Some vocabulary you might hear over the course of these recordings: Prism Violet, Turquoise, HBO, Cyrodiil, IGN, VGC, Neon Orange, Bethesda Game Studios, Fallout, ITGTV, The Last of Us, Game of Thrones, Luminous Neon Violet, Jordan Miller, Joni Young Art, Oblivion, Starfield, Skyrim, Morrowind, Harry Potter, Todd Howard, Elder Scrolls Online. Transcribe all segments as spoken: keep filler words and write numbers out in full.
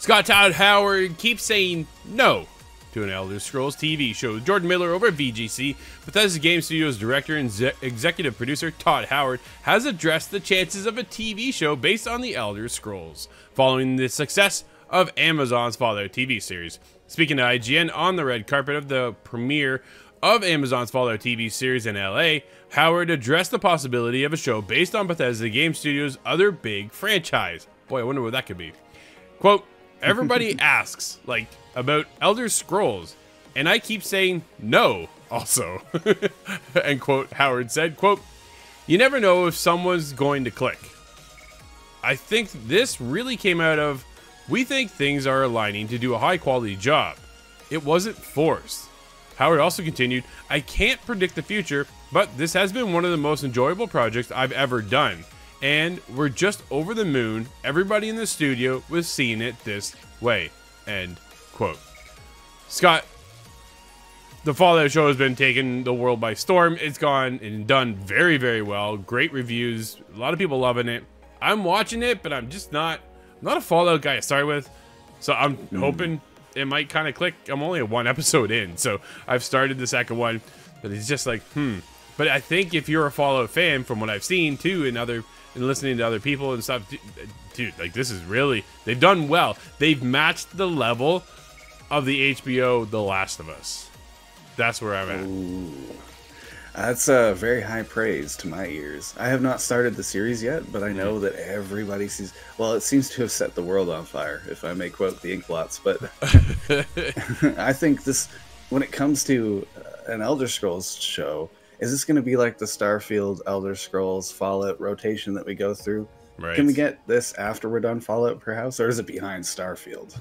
Scott Todd Howard keeps saying no to an Elder Scrolls T V show. Jordan Miller over at V G C, Bethesda Game Studios director and executive producer Todd Howard has addressed the chances of a T V show based on the Elder Scrolls following the success of Amazon's Fallout T V series. Speaking to I G N on the red carpet of the premiere of Amazon's Fallout T V series in L A, Howard addressed the possibility of a show based on Bethesda Game Studios' other big franchise. Boy, I wonder what that could be. Quote, everybody asks, like, about Elder Scrolls, and I keep saying no, also. End quote, Howard said, quote, you never know if someone's going to click. I think this really came out of, we think things are aligning to do a high-quality job. It wasn't forced. Howard also continued, I can't predict the future, but this has been one of the most enjoyable projects I've ever done. And we're just over the moon. Everybody in the studio was seeing it this way. End quote. Scott, the Fallout show has been taking the world by storm. It's gone and done very, very well. Great reviews. A lot of people loving it. I'm watching it, but I'm just not, I'm not a Fallout guy to start with. So I'm mm. hoping it might kind of click. I'm only one episode in, so I've started the second one. But it's just like, hmm. But I think if you're a Fallout fan, from what I've seen, too, and other... and listening to other people and stuff, dude, like, this is really, they've done well. They've matched the level of the H B O The Last of Us. That's where I'm at. Ooh. That's a uh, very high praise to my ears. I have not started the series yet, but I know that everybody sees, well, it seems to have set the world on fire, if I may quote the Inkblots, but I think this, when it comes to an Elder Scrolls show, is this going to be like the Starfield, Elder Scrolls, Fallout rotation that we go through? Right. Can we get this after we're done Fallout, perhaps? Or is it behind Starfield?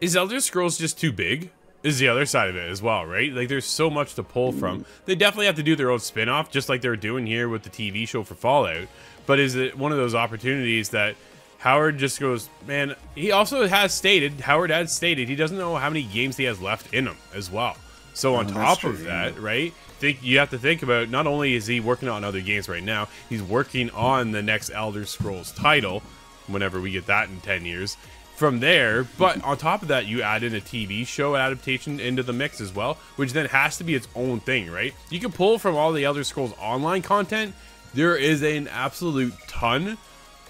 Is Elder Scrolls just too big? Is the other side of it as well, right? Like, there's so much to pull from. Mm. They definitely have to do their own spin-off, just like they're doing here with the T V show for Fallout. But is it one of those opportunities that Howard just goes, man, he also has stated, Howard has stated, he doesn't know how many games he has left in him as well. So on oh, top true, of that, yeah. right? Think you have to think about, not only is he working on other games right now, he's working on the next Elder Scrolls title, whenever we get that in ten years, from there. But on top of that, you add in a T V show adaptation into the mix as well, which then has to be its own thing, right? You can pull from all the Elder Scrolls Online content. There is an absolute ton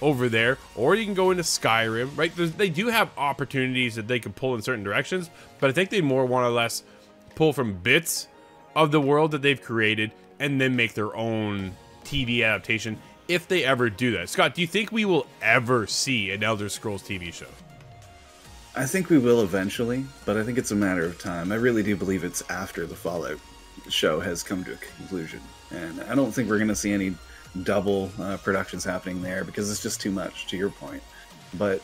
over there, or you can go into Skyrim, right? There's, they do have opportunities that they can pull in certain directions, but I think they more want or less pull from bits of the world that they've created and then make their own T V adaptation if they ever do that. Scott, do you think we will ever see an Elder Scrolls T V show? I think we will eventually, but I think it's a matter of time. I really do believe it's after the Fallout show has come to a conclusion. And I don't think we're going to see any double uh, productions happening there because it's just too much, to your point. But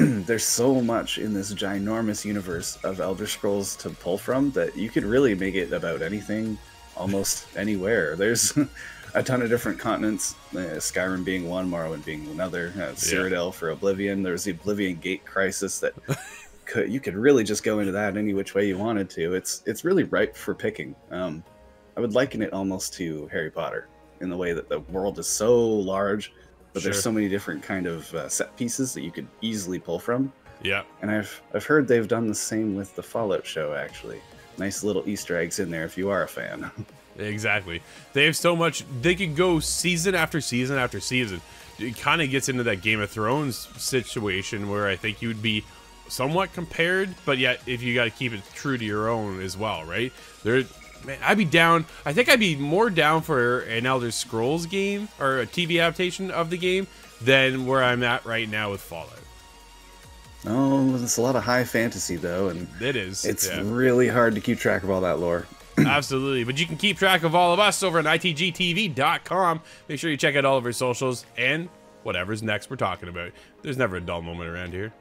there's so much in this ginormous universe of Elder Scrolls to pull from that you could really make it about anything, almost anywhere. There's a ton of different continents, uh, Skyrim being one, Morrowind being another, uh, Cyrodiil yeah. for Oblivion. There's the Oblivion Gate Crisis that could, you could really just go into that any which way you wanted to. It's, it's really ripe for picking. Um, I would liken it almost to Harry Potter in the way that the world is so large, but sure. there's so many different kind of uh, set pieces that you could easily pull from. Yeah. And I've I've heard they've done the same with the Fallout show, actually. Nice little Easter eggs in there if you are a fan. Exactly. They have so much. They could go season after season after season. It kind of gets into that Game of Thrones situation where I think you would be somewhat compared, but yet if you got to keep it true to your own as well, right? There. Man, I'd be down. I think I'd be more down for an Elder Scrolls game or a T V adaptation of the game than where I'm at right now with Fallout. Oh, it's a lot of high fantasy, though, and it is. It's yeah. really hard to keep track of all that lore. Absolutely, but you can keep track of all of us over at I T G T V dot com. Make sure you check out all of our socials and whatever's next we're talking about. There's never a dull moment around here.